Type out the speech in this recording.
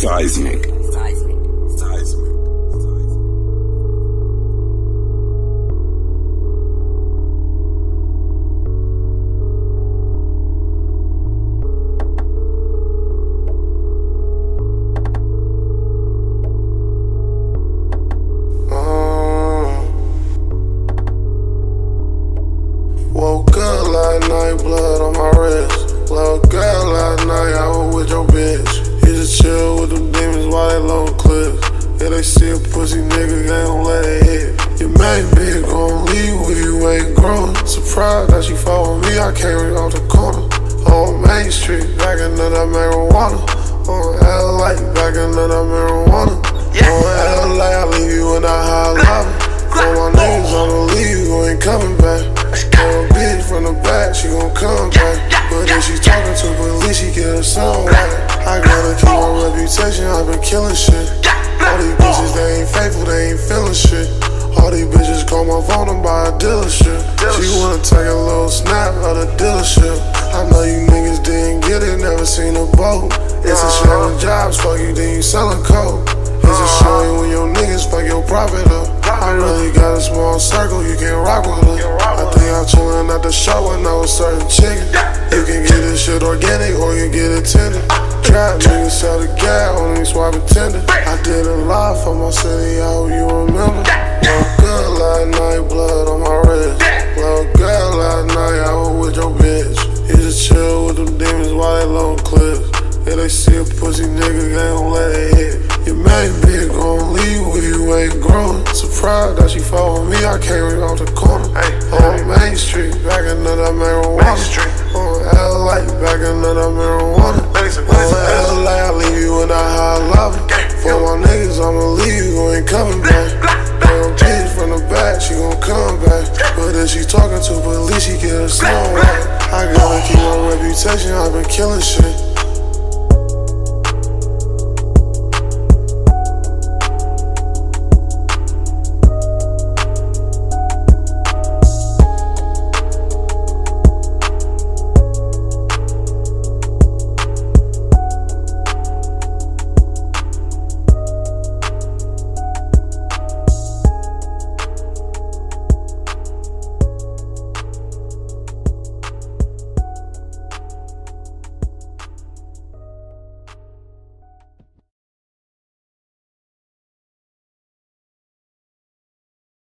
Seismic. Woke up last night, blood on my wrist. Woke up last night, I was with your bitch. He just chill with them demons while they load clips. Yeah, they see a pussy nigga, they don't let it hit. Your main bitch gon' leave with you, ain't grown. Surprised that she followed me, I came right off the corner. On Main Street, backing up that marijuana. On LA, backing up that marijuana. On LA, I leave you in that high lobby. All my niggas, I'ma leave you, you ain't coming back. Bitch from the back, she gon' come back. But if she talking to police, she get her sound right. I gotta keep my reputation, I've been killing shit. All these bitches, they ain't faithful, they ain't feeling shit. All these bitches call my phone and buy a dealership. She wanna take a little snap of the dealership. I know you niggas didn't get it, never seen a boat. It's a showing jobs, fuck you, then you selling coke. It's a showing when your niggas fuck your profit up. I really got a small circle, you can rock with her. I'm chillin' at the show and I was serving chicken. You can get this shit organic or you get it tender. Trap niggas sell the gas, only swap a tender. I did a lot for my city, I hope you remember. Woke good last night, blood on my wrist. Woke good last night, I was with your bitch. You just chill with them demons while they load clips. Yeah, they see a pussy nigga, they don't let it hit. Your main bitch gon' leave with you, ain't grown. Surprised that she followed me, I came right off the corner. On Main Street, backing up that marijuana. On LA, backing up that marijuana. On LA, I leave you in that high lava. For my niggas, I'ma leave you, you ain't coming back. Damn bitch from the back, she gon' come back. But if she talking to police, she get her slow right. I gotta keep my reputation, I've been killing shit.